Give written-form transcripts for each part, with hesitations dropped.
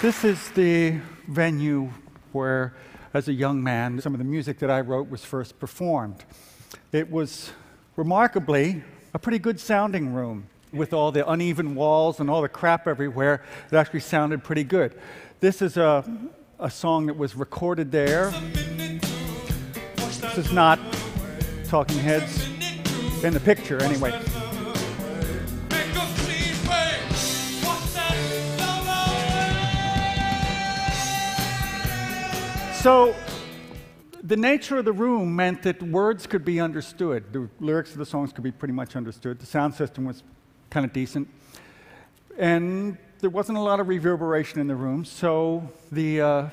This is the venue where, as a young man, some of the music that I wrote was first performed. It was, remarkably, a pretty good sounding room. With all the uneven walls and all the crap everywhere, it actually sounded pretty good. This is a song that was recorded there. This is not Talking Heads, in the picture anyway. So, the nature of the room meant that words could be understood. The lyrics of the songs could be pretty much understood. The sound system was kind of decent. And there wasn't a lot of reverberation in the room, so the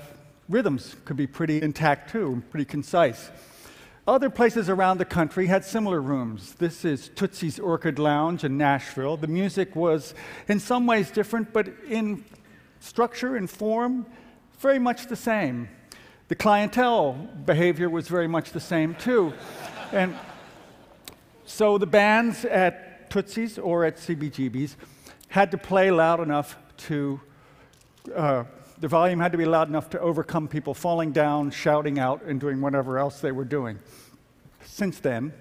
rhythms could be pretty intact too, and pretty concise. Other places around the country had similar rooms. This is Tootsie's Orchid Lounge in Nashville. The music was in some ways different, but in structure and form, very much the same. The clientele behavior was very much the same, too. And so the bands at Tootsie's or at CBGB's had to play loud enough to, the volume had to be loud enough to overcome people falling down, shouting out, and doing whatever else they were doing. Since then,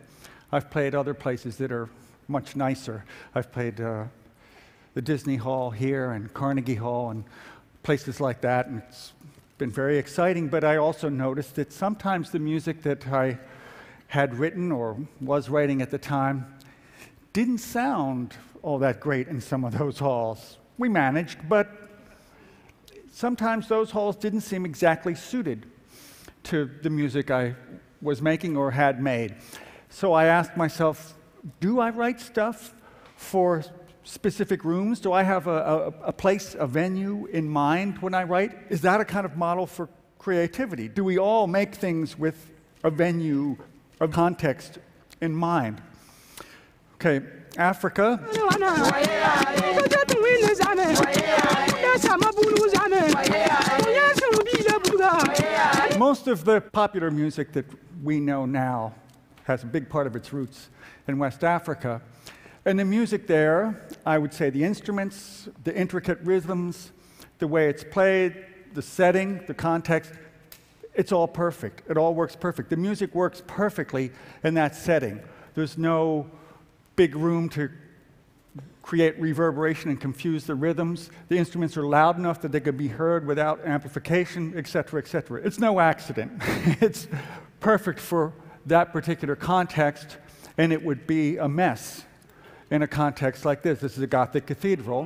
I've played other places that are much nicer. I've played the Disney Hall here and Carnegie Hall and places like that, and it's been very exciting, but I also noticed that sometimes the music that I had written or was writing at the time didn't sound all that great in some of those halls. We managed, but sometimes those halls didn't seem exactly suited to the music I was making or had made. So I asked myself, do I write stuff for specific rooms? Do I have a place, a venue in mind when I write? Is that a kind of model for creativity? Do we all make things with a venue, a context in mind? Okay, Africa. Most of the popular music that we know now has a big part of its roots in West Africa. And the music there, I would say the instruments, the intricate rhythms, the way it's played, the setting, the context, it's all perfect. It all works perfect. The music works perfectly in that setting. There's no big room to create reverberation and confuse the rhythms. The instruments are loud enough that they could be heard without amplification, et cetera, et cetera. It's no accident. It's perfect for that particular context, and it would be a mess in a context like this. This is a Gothic cathedral.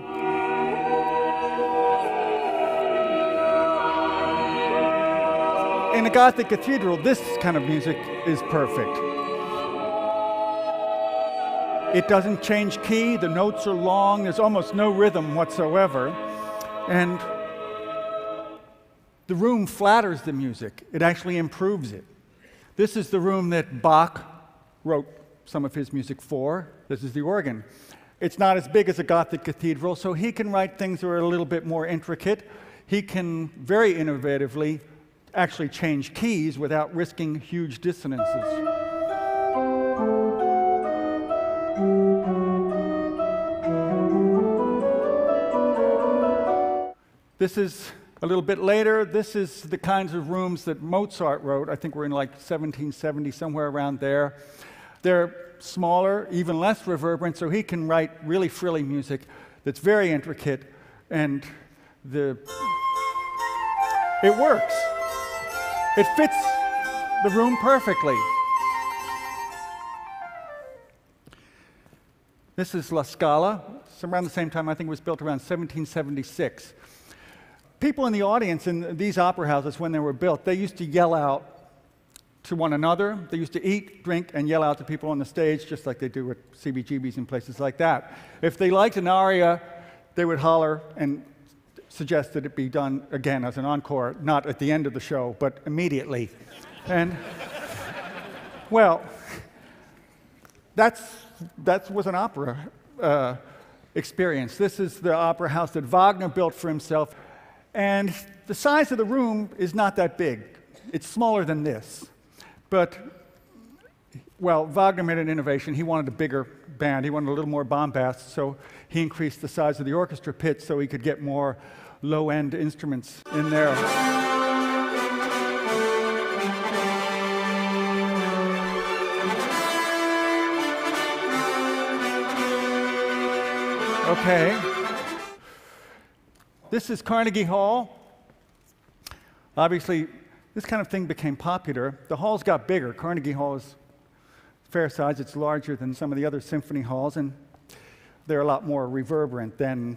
In a Gothic cathedral, this kind of music is perfect. It doesn't change key, the notes are long, there's almost no rhythm whatsoever, and the room flatters the music. It actually improves it. This is the room that Bach wrote some of his music for. This is the organ. It's not as big as a Gothic cathedral, so he can write things that are a little bit more intricate. He can very innovatively actually change keys without risking huge dissonances. This is a little bit later. This is the kinds of rooms that Mozart wrote. I think we're in like 1770, somewhere around there. They're smaller, even less reverberant, so he can write really frilly music that's very intricate, and it works. It fits the room perfectly. This is La Scala. It's around the same time. I think it was built around 1776. People in the audience in these opera houses, when they were built, they used to yell out to one another. They used to eat, drink, and yell out to people on the stage, just like they do at CBGB's and places like that. If they liked an aria, they would holler and suggest that it be done again as an encore, not at the end of the show, but immediately. And, well, that was an opera. experience. This is the opera house that Wagner built for himself. And the size of the room is not that big. It's smaller than this. But, well, Wagner made an innovation. He wanted a bigger band. He wanted a little more bombast, so he increased the size of the orchestra pit so he could get more low-end instruments in there. Okay. This is Carnegie Hall. Obviously, this kind of thing became popular. The halls got bigger. Carnegie Hall is fair size. It's larger than some of the other symphony halls, and they're a lot more reverberant than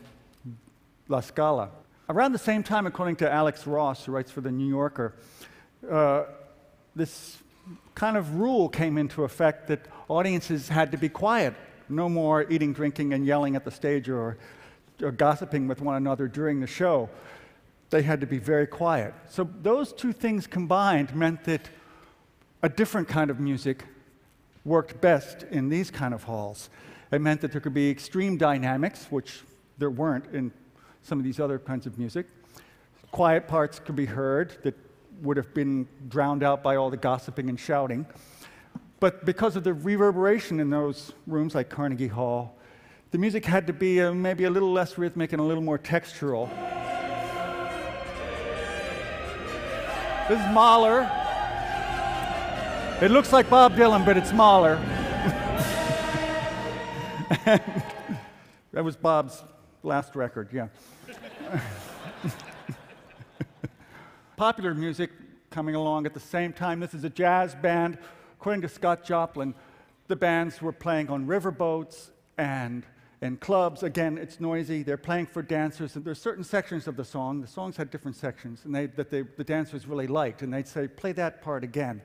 La Scala. Around the same time, according to Alex Ross, who writes for The New Yorker, this kind of rule came into effect that audiences had to be quiet. No more eating, drinking, and yelling at the stage or gossiping with one another during the show. They had to be very quiet. So those two things combined meant that a different kind of music worked best in these kind of halls. It meant that there could be extreme dynamics, which there weren't in some of these other kinds of music. Quiet parts could be heard that would have been drowned out by all the gossiping and shouting. But because of the reverberation in those rooms like Carnegie Hall, the music had to be maybe a little less rhythmic and a little more textural. This is Mahler. It looks like Bob Dylan, but it's Mahler. That was Bob's last record, yeah. Popular music coming along at the same time. This is a jazz band. According to Scott Joplin, the bands were playing on riverboats and clubs. Again, it's noisy. They're playing for dancers. And there's certain sections of the song. The songs had different sections and the dancers really liked. And they'd say, play that part again.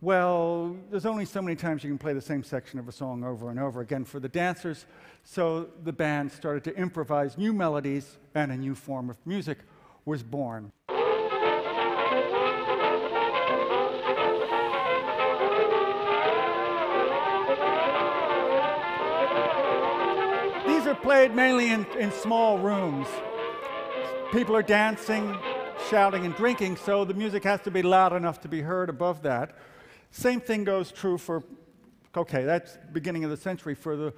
Well, there's only so many times you can play the same section of a song over and over again for the dancers. So the band started to improvise new melodies, and a new form of music was born. Played mainly in small rooms. People are dancing, shouting, and drinking, so the music has to be loud enough to be heard above that. Same thing goes true for, okay, that's beginning of the century, for the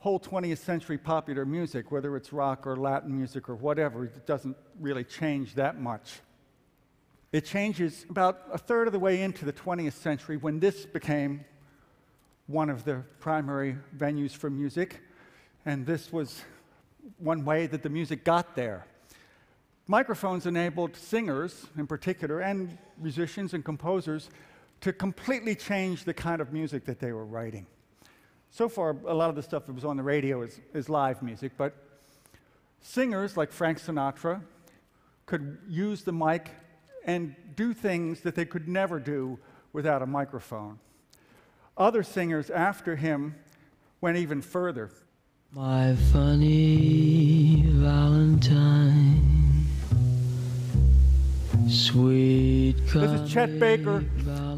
whole 20th century popular music, whether it's rock or Latin music or whatever, it doesn't really change that much. It changes about a third of the way into the 20th century when this became one of the primary venues for music. And this was one way that the music got there. Microphones enabled singers, in particular, and musicians and composers to completely change the kind of music that they were writing. So far, a lot of the stuff that was on the radio is live music, but singers like Frank Sinatra could use the mic and do things that they could never do without a microphone. Other singers after him went even further. My funny Valentine, sweet This is Chet Baker,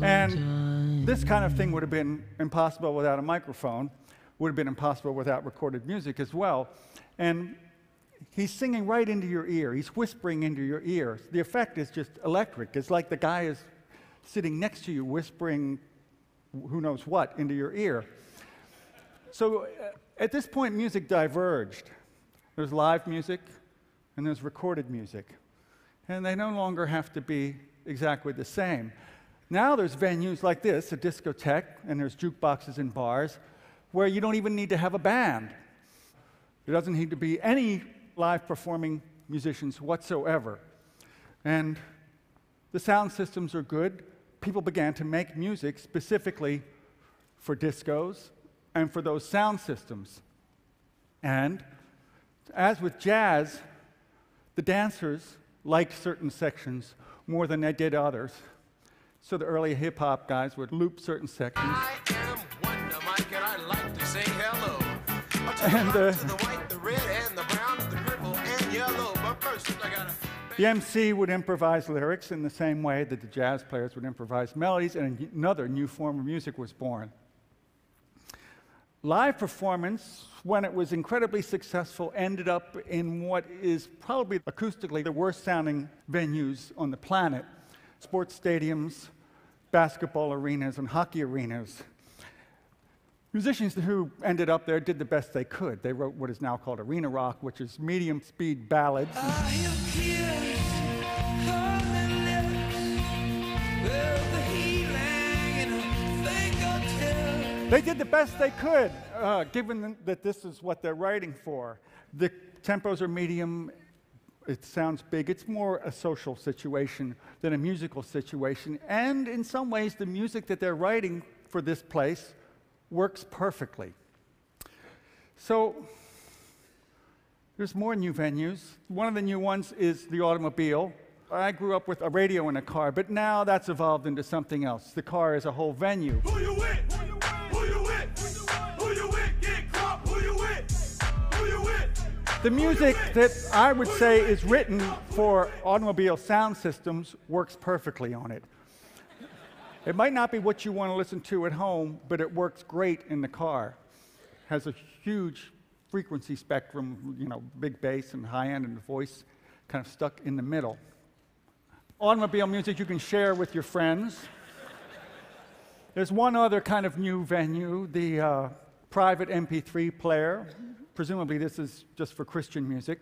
and this kind of thing would have been impossible without a microphone, would have been impossible without recorded music as well. And he's singing right into your ear. He's whispering into your ear. The effect is just electric. It's like the guy is sitting next to you whispering who knows what into your ear. So at this point, music diverged. There's live music, and there's recorded music. And they no longer have to be exactly the same. Now there's venues like this, a discotheque, and there's jukeboxes and bars, where you don't even need to have a band. There doesn't need to be any live performing musicians whatsoever. And the sound systems are good. People began to make music specifically for discos and for those sound systems. And as with jazz, the dancers liked certain sections more than they did others. So the early hip-hop guys would loop certain sections. I am Wonder Mike, and I like to say hello. The MC would improvise lyrics in the same way that the jazz players would improvise melodies, and another new form of music was born. live performance, when it was incredibly successful, ended up in what is probably acoustically the worst-sounding venues on the planet. Sports stadiums, basketball arenas, and hockey arenas. Musicians who ended up there did the best they could. They wrote what is now called arena rock, which is medium-speed ballads. They did the best they could, given that this is what they're writing for. The tempos are medium. It sounds big. It's more a social situation than a musical situation. And in some ways, the music that they're writing for this place works perfectly. So there's more new venues. One of the new ones is the automobile. I grew up with a radio in a car, but now that's evolved into something else. The car is a whole venue. Who you with? Who you with? The music that I would say is written for automobile sound systems works perfectly on it. It might not be what you want to listen to at home, but it works great in the car. It has a huge frequency spectrum, you know, big bass and high end, and the voice kind of stuck in the middle. Automobile music you can share with your friends. There's one other kind of new venue, the private MP3 player. Presumably, this is just for Christian music.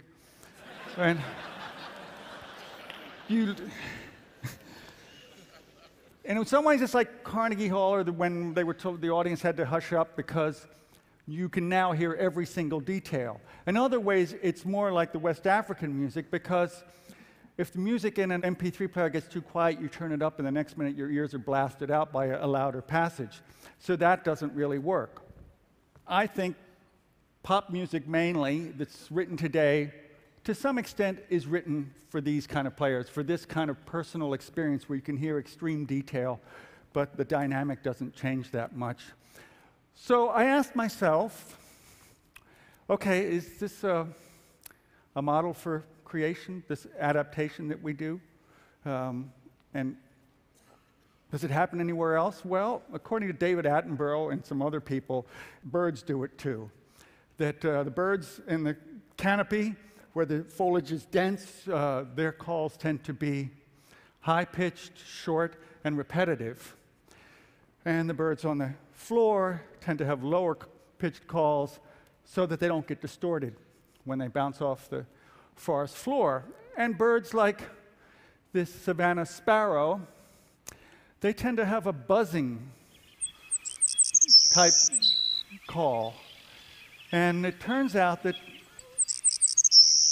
And in some ways, it's like Carnegie Hall, or when they were told the audience had to hush up because you can now hear every single detail. In other ways, it's more like the West African music, because if the music in an MP3 player gets too quiet, you turn it up, and the next minute your ears are blasted out by a louder passage. So that doesn't really work. I think pop music mainly that's written today, to some extent, is written for these kind of players, for this kind of personal experience where you can hear extreme detail, but the dynamic doesn't change that much. So I asked myself, okay, is this a model for creation, this adaptation that we do? And does it happen anywhere else? Well, according to David Attenborough and some other people, birds do it too. That the birds in the canopy, where the foliage is dense, their calls tend to be high-pitched, short, and repetitive. And the birds on the floor tend to have lower-pitched calls so that they don't get distorted when they bounce off the forest floor. And birds like this Savannah sparrow, they tend to have a buzzing type call. And it turns out that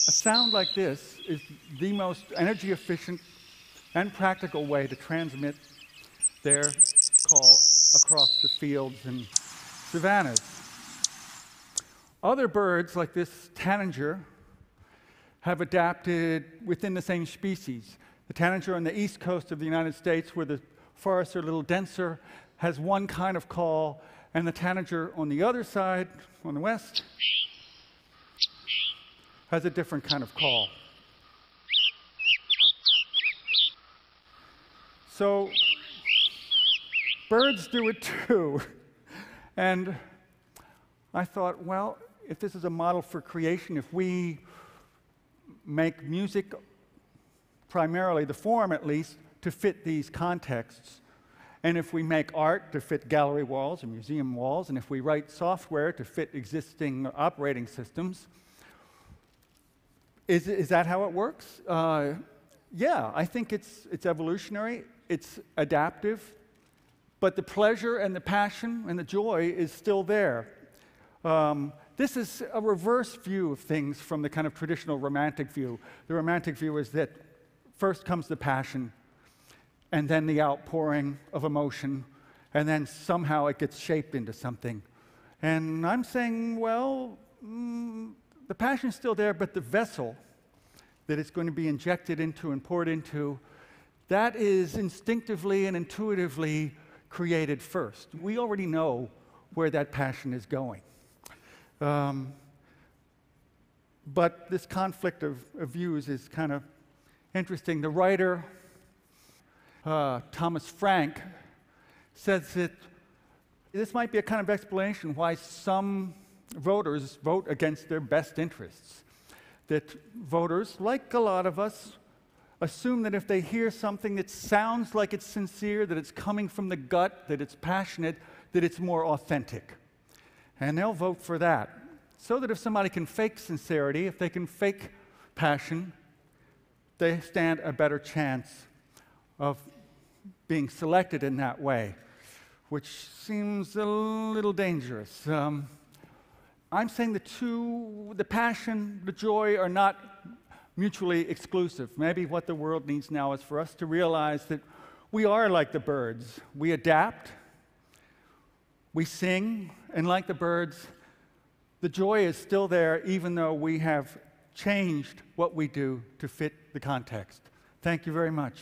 a sound like this is the most energy-efficient and practical way to transmit their call across the fields and savannas. Other birds, like this tanager, have adapted within the same species. The tanager on the east coast of the United States, where the forests are a little denser, has one kind of call, and the tanager on the other side, on the west, has a different kind of call. So birds do it too. And I thought, well, if this is a model for creation, if we make music, primarily the form at least, to fit these contexts, and if we make art to fit gallery walls and museum walls, and if we write software to fit existing operating systems, is that how it works? Yeah, I think it's evolutionary, it's adaptive, but the pleasure and the passion and the joy is still there. This is a reverse view of things from the kind of traditional romantic view. The romantic view is that first comes the passion, and then the outpouring of emotion, and then somehow it gets shaped into something. And I'm saying, well, the passion's still there, but the vessel that it's going to be injected into and poured into, that is instinctively and intuitively created first. We already know where that passion is going. But this conflict of views is kind of interesting. The writer, Thomas Frank, says that This might be a kind of explanation why some voters vote against their best interests. That voters, like a lot of us, assume that if they hear something that sounds like it's sincere, that it's coming from the gut, that it's passionate, that it's more authentic. And they'll vote for that. So that if somebody can fake sincerity, if they can fake passion, they stand a better chance of being selected in that way, which seems a little dangerous. I'm saying the two, the passion, the joy, are not mutually exclusive. Maybe what the world needs now is for us to realize that we are like the birds. We adapt, we sing, and like the birds, the joy is still there even though we have changed what we do to fit the context. Thank you very much.